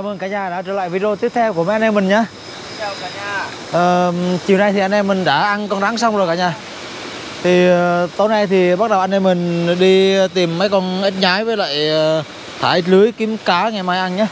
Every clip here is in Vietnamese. Chào mừng cả nhà đã trở lại video tiếp theo của mấy anh em mình nhé. Chào cả nhà. Chiều nay thì anh em mình đã ăn con rắn xong rồi cả nhà. Thì tối nay thì bắt đầu anh em mình đi tìm mấy con ếch nhái với lại thả ếch lưới kiếm cá ngày mai ăn nhé.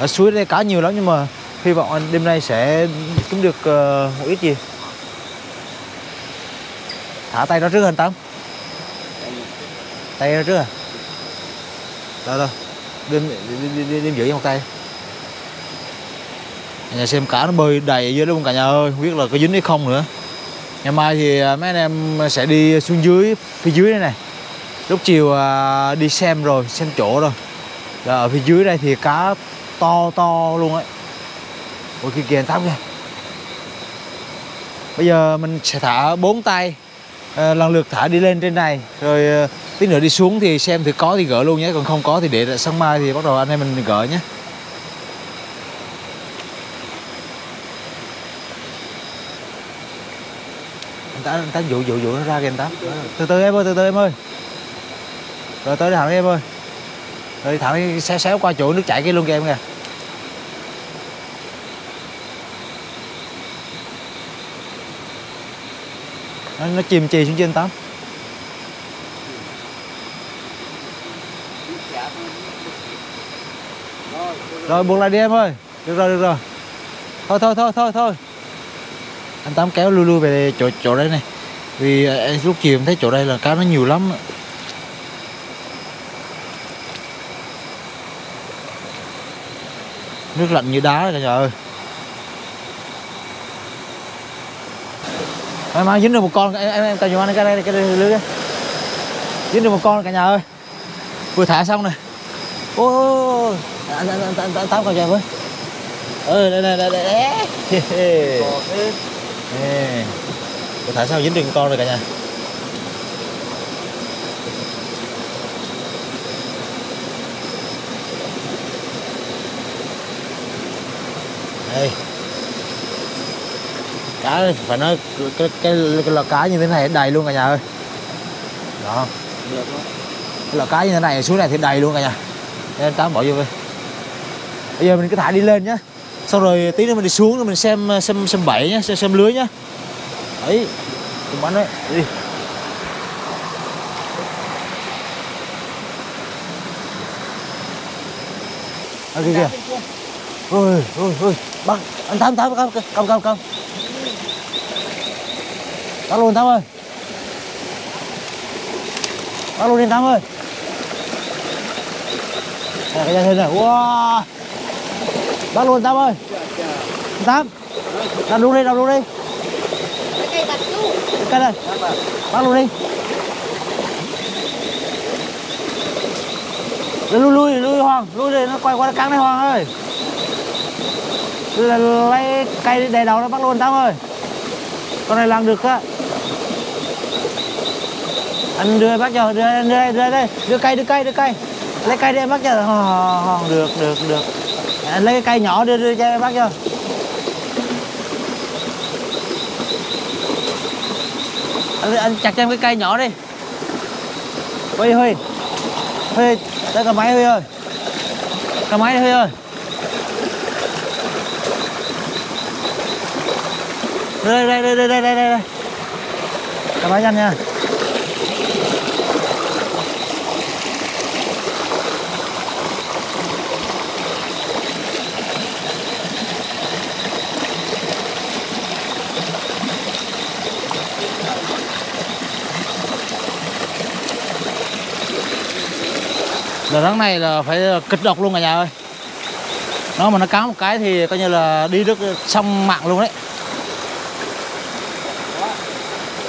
Ở suối đây cá nhiều lắm nhưng mà hy vọng anh đêm nay sẽ kiếm được một ít gì. Thả tay nó trước anh Tám. Tay nó trước à? Đâu đâu. Đêm giữ một tay. Cả nhà xem cá nó bơi đầy dưới luôn cả nhà ơi, không biết là có dính hay không nữa. Ngày mai thì mấy anh em sẽ đi xuống dưới, phía dưới đây này. Lúc chiều đi xem rồi, xem chỗ rồi. Là ở phía dưới đây thì cá to luôn ấy. Ôi kìa anh Tám kìa. Bây giờ mình sẽ thả 4 tay, lần lượt thả đi lên trên này rồi tí nữa đi xuống thì xem thì có thì gỡ luôn nhé, còn không có thì để sáng mai thì bắt đầu anh em mình gỡ nhé. Anh Tám dụ nó ra kìa anh Tám. Từ từ em ơi, từ từ em ơi. Rồi tới thẳng đi em ơi. Rồi thẳng xéo qua chỗ nước chảy kia luôn kìa em kìa. Nó chìm chì xuống trên Tám. Rồi buộc lại đi em ơi. Được rồi. Thôi. Anh Tám kéo lui về chỗ đây này. Vì lúc chiều em thấy chỗ đây là cá nó nhiều lắm. Nước lạnh như đá cả nhà ơi. Em mang dính được một con, em cầm giùm anh cái đây lưới đây. Dính được một con cả nhà ơi. Vừa thả xong này. Ô, anh Tám cầm cho em với. Đây. Vừa thả xong dính được một con rồi cả nhà. Đây. Cá phải nói cái lò cá như thế này đầy luôn cả nhà ơi. Đó. Cái lò cá như thế này xuống này thì đầy luôn cả nhà. Nên Tám bỏ vô đi. Bây giờ mình cứ thả đi lên nhá. Xong rồi tí nữa mình đi xuống rồi mình xem bẫy nhá, xem lưới nhá. Đấy. Cùng bắn đấy. Đi. Ở kìa. Ôi. Bắt anh Tám cầm. Bắt luôn Tám ơi. Bắt luôn đi Tám ơi. Nè cái này này. Wow. Bắt luôn Tám ơi. Tám. Đâm luôn đi. Cái này. Bắt luôn đi. Lui Hoàng, lui đi nó quay qua nó cắn đấy Hoàng ơi. Lấy cây đè đầu nó bắt luôn Tám ơi. Con này làm được á. Anh đưa bác cho, đưa đây, đưa cây. Lấy cây đi em bác cho. Được. Anh lấy cái cây nhỏ đưa cho em bác cho. Anh chặt cho em cái cây nhỏ đi. Huy, đây cầm máy Huy ơi. Cầm máy đi Huy ơi. Đây. Cầm máy nhanh nha. Là rắn này là phải kịch độc luôn cả nhà ơi. Nó mà nó cắn một cái thì coi như là đi nước xong mạng luôn đấy.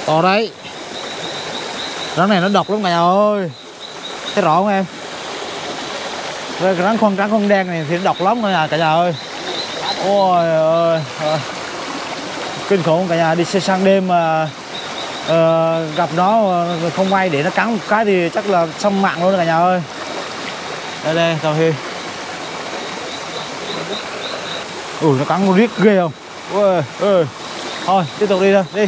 To đấy. Rắn này nó độc lắm cả nhà ơi. Thấy rõ không em? Rắn con đen này thì nó độc lắm cả nhà ơi. Ôi ơi. Kinh khủng cả nhà, đi xe sang đêm mà gặp nó không may để nó cắn một cái thì chắc là xong mạng luôn cả nhà ơi. Đây, cầm Huy. Ủa nó cắn riết ghê không? Ôi. Thôi, tiếp tục đi thôi, đi.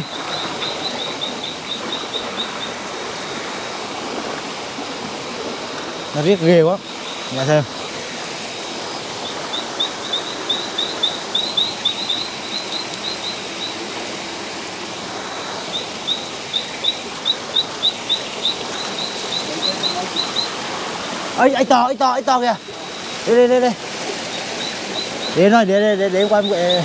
Nó riết ghê quá. Nhà xem. ấy, ấy to kìa. Đi. Đến rồi, để em quay em quậy.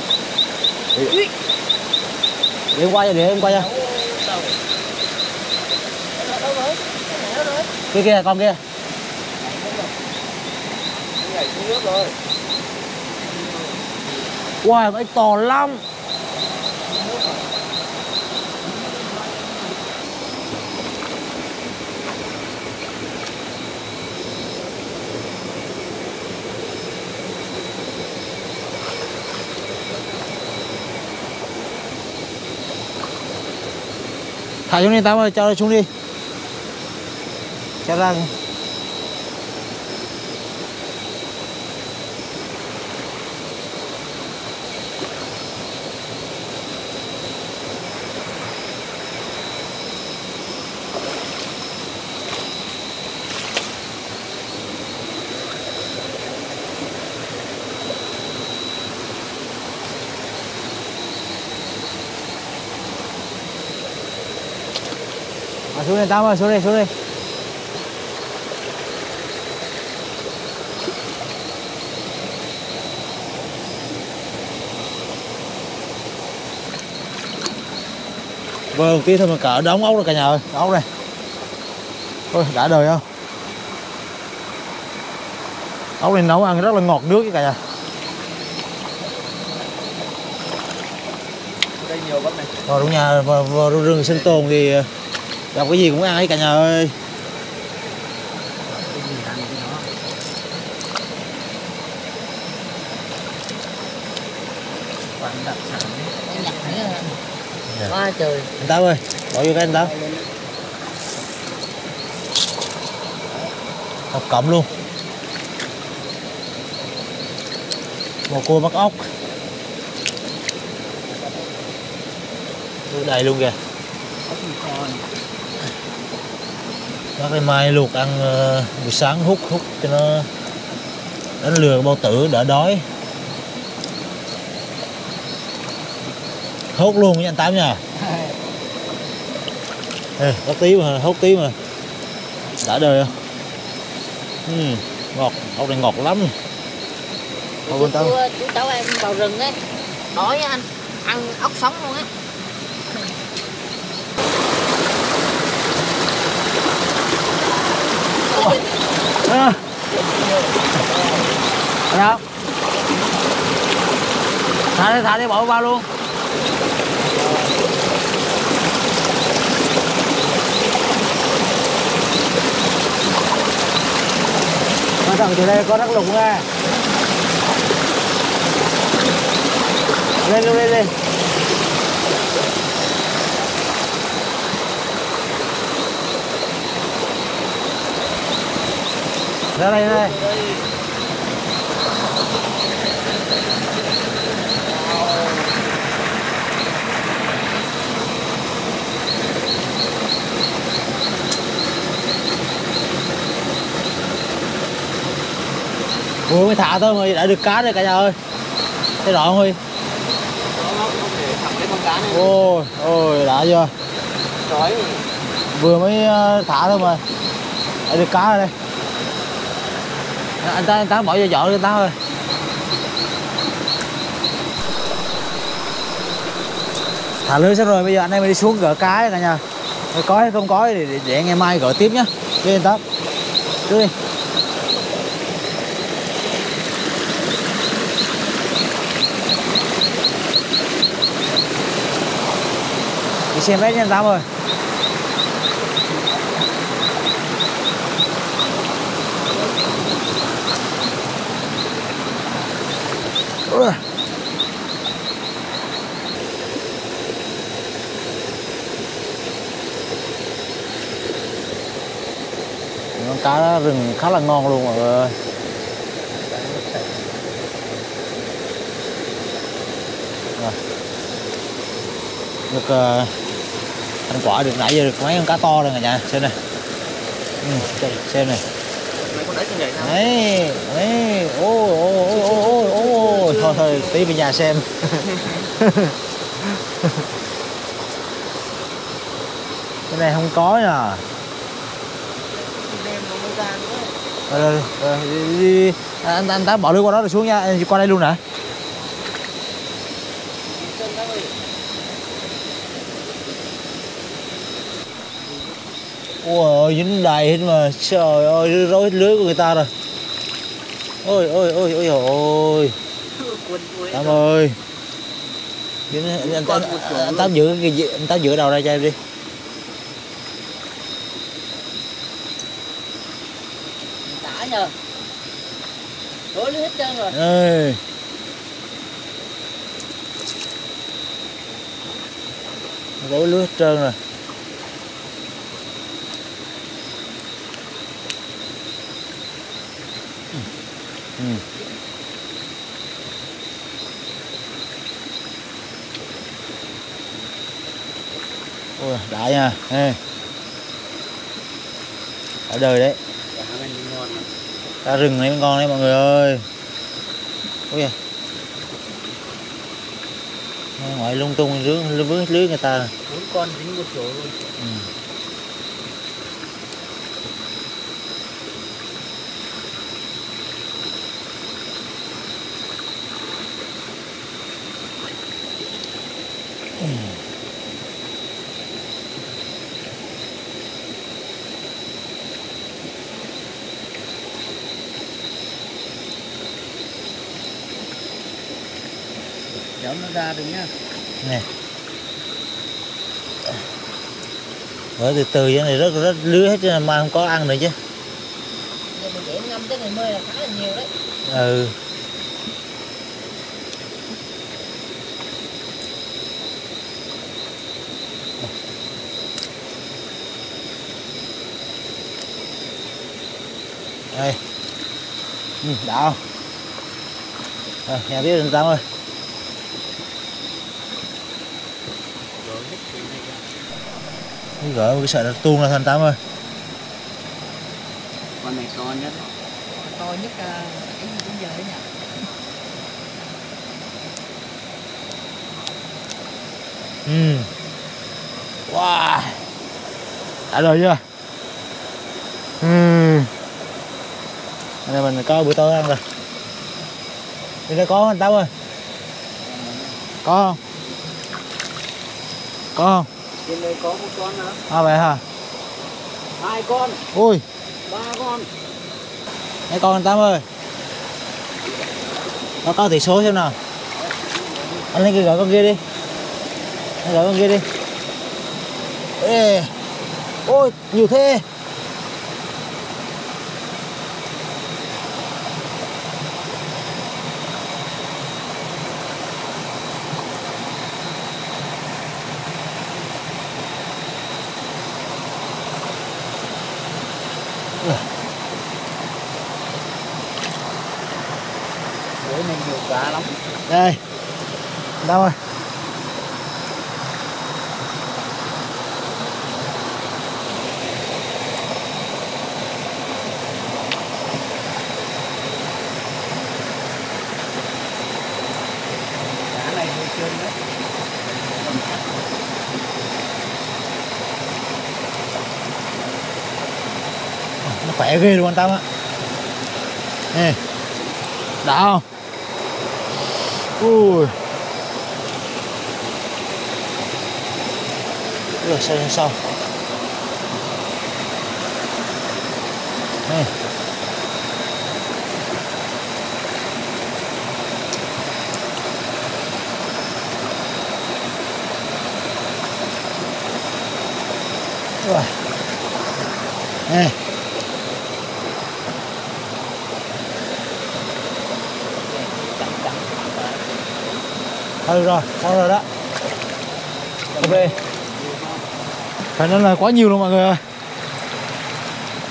Để em quay nha, Cái kia con kia. Wow, ấy to lắm. Thả xuống đi Tám ơi, cho xuống đi. Cho ra. Xuống đây Tám ơi, xuống đây. Vừa một tí thôi mà cỡ đóng ốc rồi cả nhà ơi, ốc này. Ôi, đã đời không? Ốc này nấu ăn rất là ngọt nước với cả nhà. Đây nhiều bắp này. Rồi đúng nhà, vào rừng sinh tồn thì gặp cái gì cũng ăn ấy cả nhà ơi. Quá trời. Anh Tám ơi, bỏ vô cái anh Tám. Học cẩm luôn. Một cua bắt ốc. Đầy luôn kìa. Bác cái mai luộc ăn buổi sáng hút cho nó đánh lừa bao tử đỡ đói. Hút luôn nha anh Tám nha. Ê, hút tí mà đã đời không? Ngọt, ốc này ngọt lắm. Chú cháu em vào rừng ấy, đói á anh, ăn ốc sống luôn á. Thả đi bỏ vào luôn. Mà thằng từ đây có rắc lục nha. Lên. Ra đây. Vừa mới thả thôi mà đã được cá rồi cả nhà ơi. Thấy rõ không Huy? Ôi, đã chưa? Vừa mới thả thôi mà đã được cá rồi đây. Anh Tám bỏ vô vỏ đi Tám ơi. Thả lưới xong rồi, bây giờ anh em đi xuống gỡ cá cả nhà. Có hay không có thì để ngày mai gỡ tiếp nhá. Đi anh Tám. Đi. Đi xem hết nha anh Tám ơi. Con cá rừng khá là ngon luôn mọi người ơi. Được anh Quả được nãy giờ được mấy con cá to rồi cả nhà, xem này. Xem này. Đấy, ôi, thôi, tí về nhà xem. Cái này không có nhờ. Anh ta bỏ lưới qua đó rồi xuống nha, anh qua đây luôn nè. Ôi dính đầy hết mà, trời ơi, rối hết lưới của người ta rồi. Ôi ôi ôi ôi ôi, Tám ơi, anh Tám giữ cái gì, anh Tám giữ đầu ra cho em đi. Đã nhờ, rối lưới hết trơn rồi. Ê. Rối lưới hết trơn rồi. Ừ. Ôi, đại nha. Ê. Ở đời đấy. Ra rừng này mới ngon đấy mọi người ơi. Ôi à. Ngoại lung tung vướng lưới người ta. 4 con dính một chỗ luôn. Ừ. Kéo nó ra được nhá. Nè. Bởi từ từ cái này rất lưới hết chứ mà không có ăn nữa chứ. Mình để ngâm tới ngày 10 là khá là nhiều đấy. Ừ. Đây. Ừ, đã không? Nhà biết anh Tám ơi. Gỡ một cái sợi nó tuôn ra thành Tám ơi. Con này to nhất. To nhất đến giờ đấy nhỉ. Wow. Đã rồi chưa? Này mình có buổi tối ăn rồi. Đi ra có không anh Tám ơi? Có không? Có không? Trên đây có một con nữa. À vậy hả? 2 con. Ui. 3 con. Mấy con anh Tám ơi? Nó có tỷ số xem nào. Anh lên gọi con kia đi. Anh gọi con kia đi. Ê. Ôi nhiều thế. Bữa này nhiều cá lắm. Đây. Đâu rồi? Cá này hơi trơn đấy. Nó khỏe ghê luôn anh Tám ạ. Nè. Đã không? Ui. Rồi sao đây. Rồi. Đây. Thôi rồi, xong rồi đó. Ok. Phải nói là quá nhiều luôn mọi người ơi.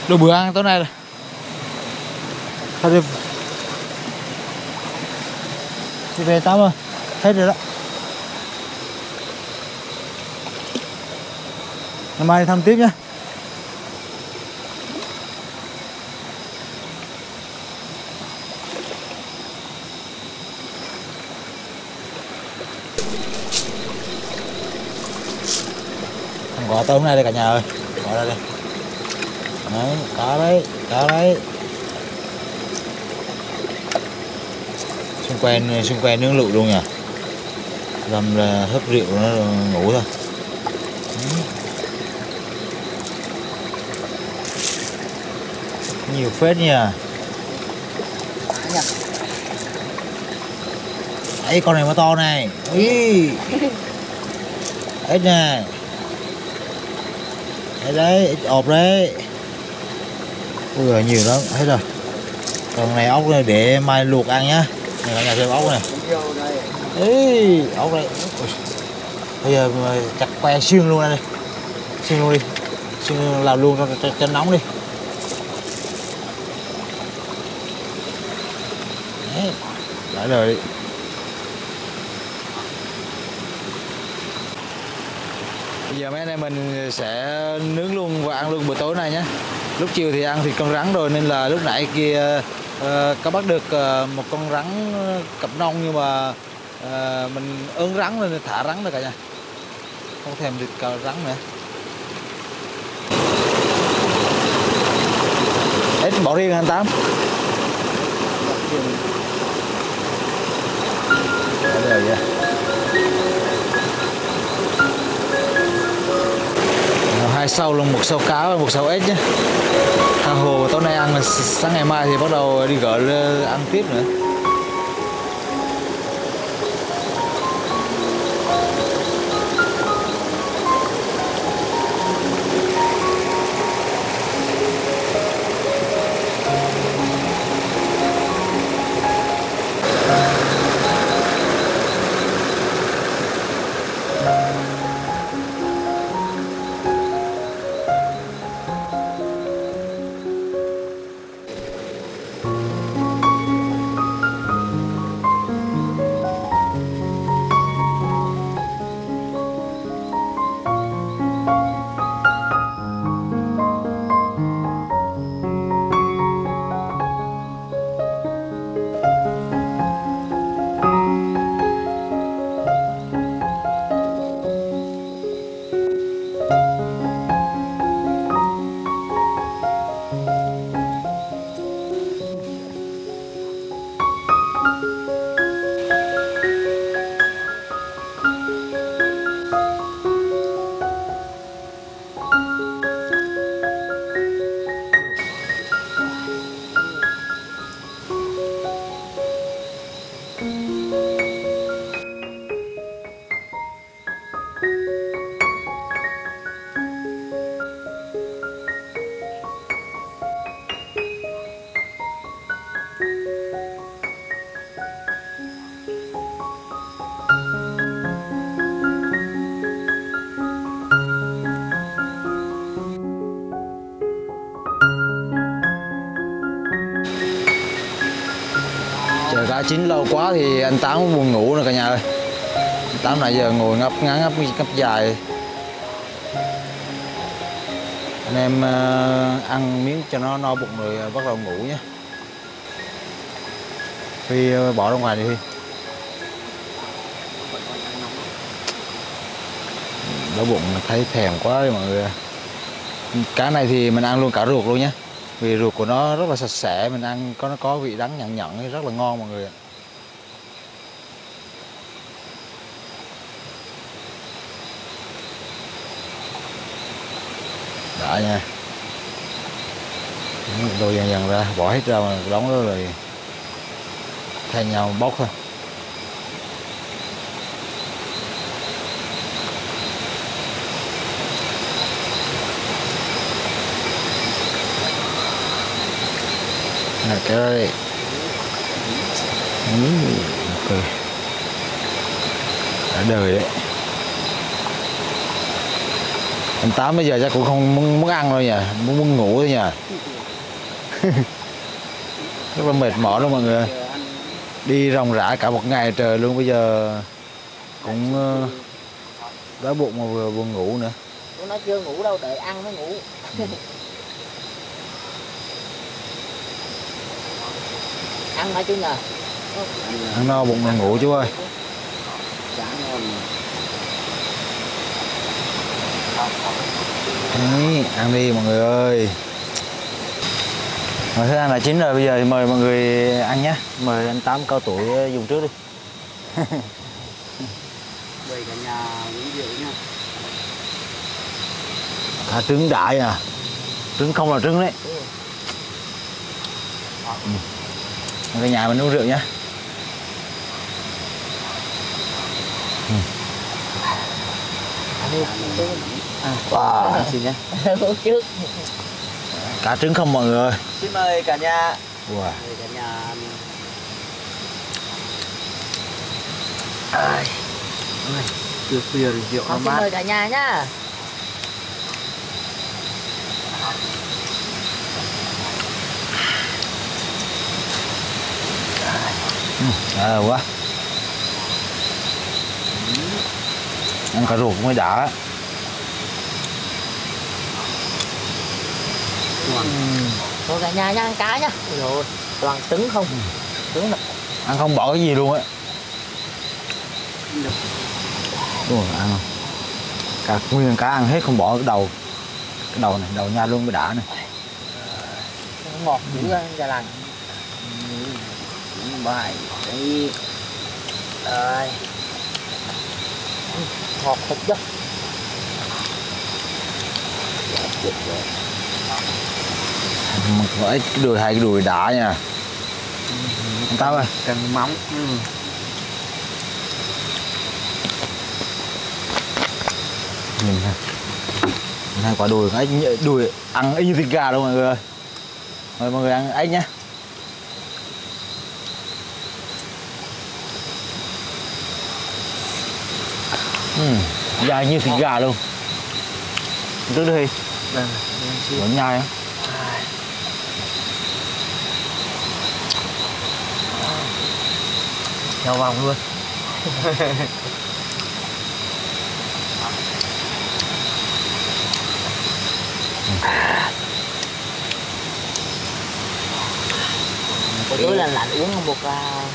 Đồ bữa ăn tối nay rồi. Thôi đi về Tám ơi. Hết rồi đó. Ngày mai thăm tiếp nhé. Gọi tôm này đây cả nhà ơi, gọi ra đây. Đấy, cá đấy, cá đấy. Xung quanh nướng lựu luôn nhỉ. Làm là hấp rượu nó ngủ thôi. Nhiều phết nha. Ấy con này mà to này. Ý. Ít nè. Đấy đấy, ít ọp đấy. Ôi giời, nhiều lắm, hết rồi. Còn này ốc này để mai luộc ăn nhá. Này cả nhà xem ốc này. Ý, ốc đây. Bây giờ chặt que xương luôn đây. Xương luôn đi. Xương làm luôn cho nóng đi. Đấy, lại rồi đi. Bây giờ mấy anh em mình sẽ nướng luôn và ăn luôn buổi tối này nhé. Lúc chiều thì ăn thịt con rắn rồi nên là lúc nãy kia có bắt được một con rắn cặp nông, nhưng mà mình ớn rắn nên thả rắn rồi cả nhà. Không thèm thịt cà rắn nữa. Hết bỏ riêng anh Tám. Đó rồi vậy. Hai sâu luôn, một sâu cá và một sâu ếch nhé. Tha hồ tối nay ăn, sáng ngày mai thì bắt đầu đi gỡ ăn tiếp nữa. Đã chín lâu quá thì anh Tám cũng buồn ngủ rồi cả nhà ơi. Anh Tám nãy giờ ngồi ngáp ngắn ngáp dài. Anh em ăn miếng cho nó no bụng rồi bắt đầu ngủ nhé. Huy bỏ ra ngoài đi Huy. Đói bụng thấy thèm quá rồi mọi người. Cá này thì mình ăn luôn cả ruột luôn nhé. Vì ruột của nó rất là sạch sẽ, mình ăn có nó có vị đắng nhẫn nhẫn rất là ngon mọi người ạ. Đã nha. Đồ dần dần ra, bỏ hết ra mà đóng đó rồi thay nhau bóc thôi. Kéo ra đi. Ok. Đã đời đấy. Anh Tám bây giờ chắc cũng không muốn ăn đâu nhỉ, muốn ngủ thôi nhỉ. Rất là mệt mỏi luôn mọi người. Đi ròng rã cả một ngày trời luôn, bây giờ cũng đói bụng mà vừa buồn ngủ nữa. Nó chưa ngủ đâu, đợi ăn nó ngủ. Ăn hả chú nhờ? Ăn no bụng là ngủ chú ơi. Đấy, ăn đi mọi người ơi. Mà thứ ăn là chín rồi, bây giờ thì mời mọi người ăn nhé. Mời anh Tám cao tuổi dùng trước đi. Mời cả nhà uống rượu nha. Thả trứng đại à. Trứng không là trứng đấy. Cả nhà mình uống rượu nhé. Wow, xin nhé. Cá trứng không mọi người. Xin mời cả nhà. Wow. Mời cả nhà. Ai. Từ khuya thì rượu ăn mát. Xin mời cả nhà nhá. Quá. Ăn cá ruột cũng mới đã. Thôi cả nhà nha, ăn cá nha. Rồi, toàn trứng không. Trứng đập. Ăn không bỏ cái gì luôn á. Đúng rồi, ăn không. Cả nguyên cá ăn hết không bỏ cái đầu. Cái đầu này, đầu nha luôn mới đã này. Ngọt dữ ra làng. Bài đi. Rồi. Ngọt thật chứ. Tuyệt vời. Phải cái đùi, hai cái đùi đã nha. Anh Tám ơi, cần móng. Nhìn ha. Nhìn hai quả đùi, cái đùi ăn y như thịt gà luôn mọi người ơi. Mời mọi người ăn ấy nhé. Dài như thịt gà luôn. Trước đây vẫn nhai á. Theo vòng luôn. Tối là lạnh uống một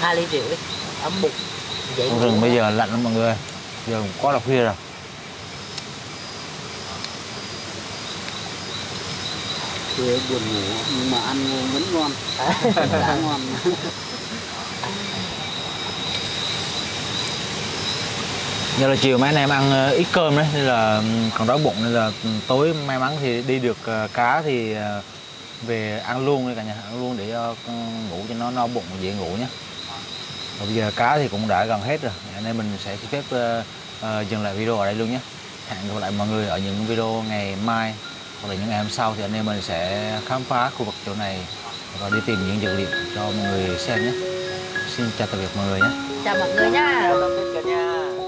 2 ly rượu đi, ấm bụng. Con rừng bây giờ lạnh lắm mọi người. Giờ quá là khuya rồi. Khuya buồn ngủ nhưng mà ăn ngon vẫn ngon. Đã ngon. Giờ là chiều mấy anh em ăn ít cơm đấy, nên là còn đói bụng, nên là tối may mắn thì đi được cá thì về ăn luôn đi cả nhà, ăn luôn để ngủ cho nó no bụng dễ ngủ nhé. Và bây giờ cá thì cũng đã gần hết rồi, nên mình sẽ xin phép dừng lại video ở đây luôn nhé. Hẹn gặp lại mọi người ở những video ngày mai hoặc là những ngày hôm sau, thì anh em mình sẽ khám phá khu vực chỗ này và đi tìm những dược liệu cho mọi người xem nhé. Xin chào tạm biệt mọi người nhé. Chào mọi người nha.